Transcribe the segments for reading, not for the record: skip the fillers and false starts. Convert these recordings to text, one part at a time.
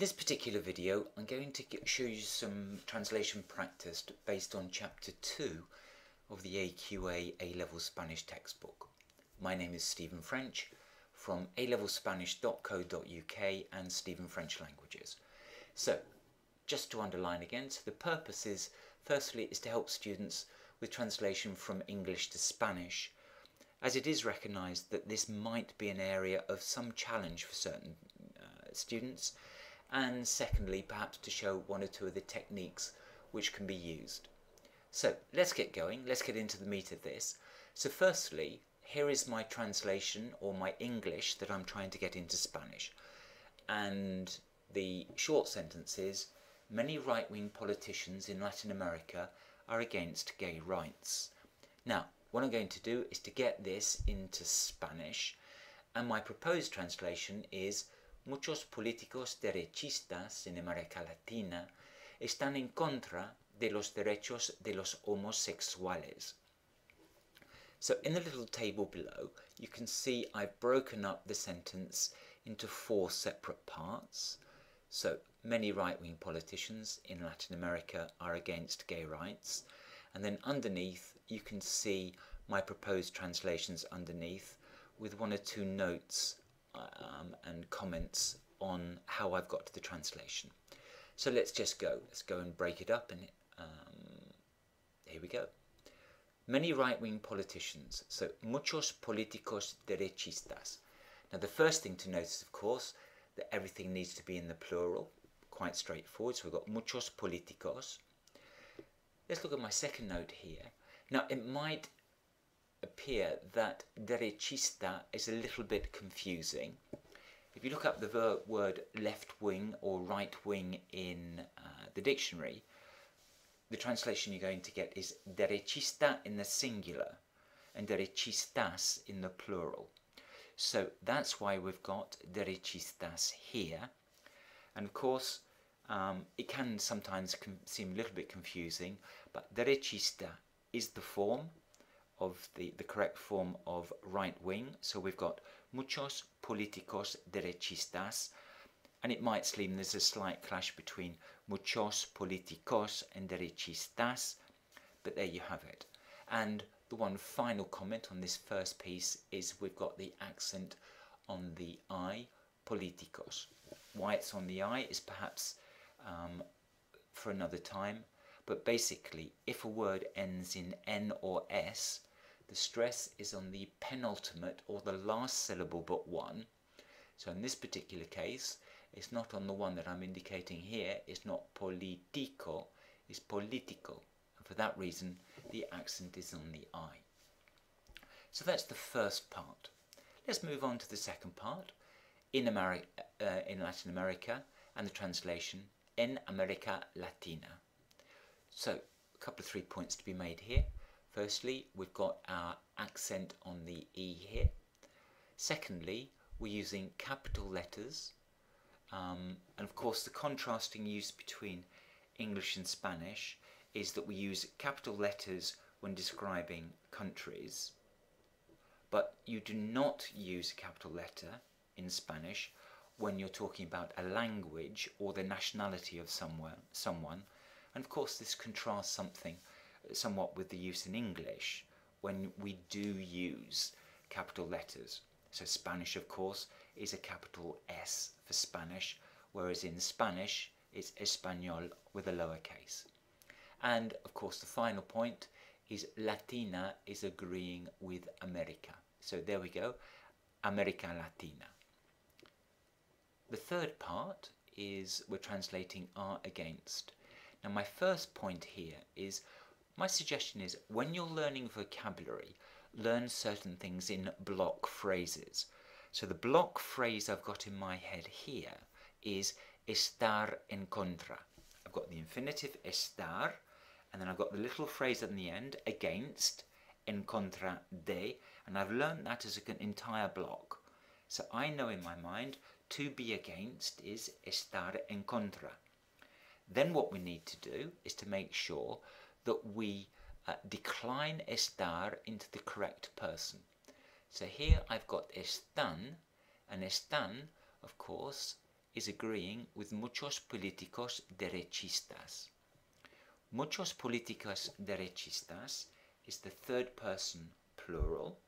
In this particular video, I'm going to show you some translation practice based on Chapter 2 of the AQA A-Level Spanish textbook. My name is Stephen French from alevelspanish.co.uk and Stephen French Languages. So, just to underline again, so the purpose is, firstly, is to help students with translation from English to Spanish, as it is recognised that this might be an area of some challenge for certain students, and secondly, perhaps to show one or two of the techniques which can be used. So let's get going, let's get into the meat of this. So firstly, here is my translation or my English that I'm trying to get into Spanish. And the short sentence is, many right-wing politicians in Latin America are against gay rights. Now, what I'm going to do is to get this into Spanish, and my proposed translation is, muchos políticos derechistas en América Latina están en contra de los derechos de los homosexuales. So in the little table below, you can see I've broken up the sentence into four separate parts. So many right-wing politicians in Latin America are against gay rights. And then underneath, you can see my proposed translations underneath with one or two notes and comments on how I've got to the translation. So let's just go. Let's go and break it up, and here we go. Many right-wing politicians, so muchos políticos derechistas. Now the first thing to notice, of course, that everything needs to be in the plural, quite straightforward, so we've got muchos políticos. Let's look at my second note here. Now it might appear that derechista is a little bit confusing. If you look up the word left wing or right wing in the dictionary, the translation you're going to get is derechista in the singular and derechistas in the plural. So that's why we've got derechistas here. And of course, it can sometimes seem a little bit confusing, but derechista is the form of the correct form of right wing. So we've got muchos políticos derechistas, and it might seem there's a slight clash between muchos políticos and derechistas, but there you have it. And the one final comment on this first piece is we've got the accent on the I, políticos. Why it's on the I is perhaps for another time, but basically if a word ends in N or S, the stress is on the penultimate or the last syllable but one. So in this particular case, it's not on the one that I'm indicating here. It's not politico, it's politico. And for that reason, the accent is on the I. So that's the first part. Let's move on to the second part, in Latin America, and the translation, en America Latina. So a couple of 3 points to be made here. Firstly, we've got our accent on the E here. Secondly, we're using capital letters, and of course the contrasting use between English and Spanish is that we use capital letters when describing countries, but you do not use a capital letter in Spanish when you're talking about a language or the nationality of someone. And of course this contrasts somewhat with the use in English when we do use capital letters. So Spanish, of course, is a capital S for Spanish, whereas in Spanish it's español with a lowercase. And of course the final point is Latina is agreeing with America. So there we go, America Latina. The third part is we're translating are against. Now my first point here is, my suggestion is when you're learning vocabulary, learn certain things in block phrases. So the block phrase I've got in my head here is estar en contra. I've got the infinitive estar, and then I've got the little phrase at the end, against, en contra de, and I've learned that as an entire block. So I know in my mind, to be against is estar en contra. Then what we need to do is to make sure that we decline estar into the correct person. So here I've got están, and están, of course, is agreeing with muchos políticos derechistas. Muchos políticos derechistas is the third person plural.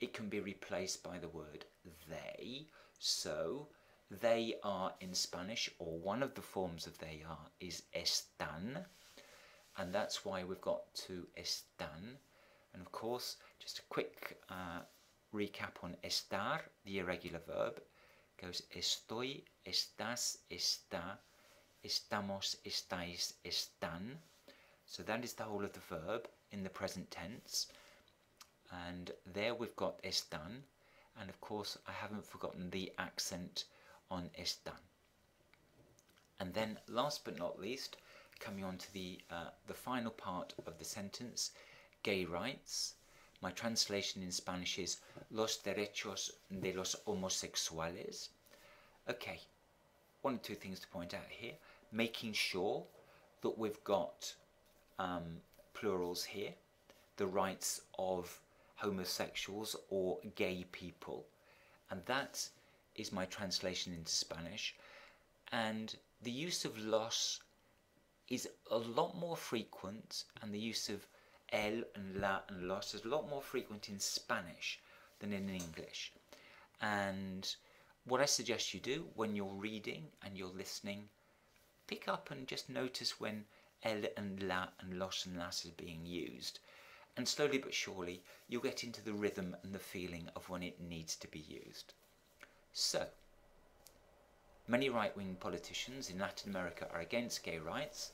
It can be replaced by the word they, so they are in Spanish, or one of the forms of they are is están, and that's why we've got to están. And of course, just a quick recap on estar, the irregular verb, goes estoy, estás, está, estamos, estáis, están. So that is the whole of the verb in the present tense. And there we've got están, and of course I haven't forgotten the accent on están. And then last but not least, coming on to the final part of the sentence, gay rights. My translation in Spanish is los derechos de los homosexuales. Okay, one or two things to point out here. Making sure that we've got plurals here, the rights of homosexuals or gay people, and that is my translation into Spanish. And the use of los is a lot more frequent, and the use of el and la and los is a lot more frequent in Spanish than in English. And what I suggest you do when you're reading and you're listening, pick up and just notice when el and la and los and las is being used. And slowly but surely, you'll get into the rhythm and the feeling of when it needs to be used. So, many right-wing politicians in Latin America are against gay rights.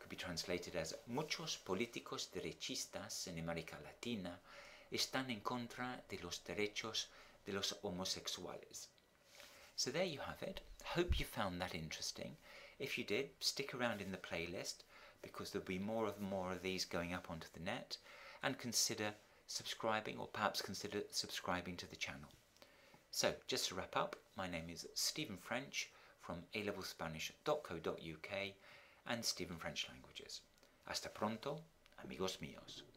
Could be translated as muchos políticos derechistas en América Latina están en contra de los derechos de los homosexuales. So there you have it. Hope you found that interesting. If you did, stick around in the playlist, because there'll be more of these going up onto the net, and consider subscribing, or perhaps consider subscribing to the channel. So, just to wrap up, my name is Stephen French from alevelspanish.co.uk and Stephen French Languages. Hasta pronto, amigos míos.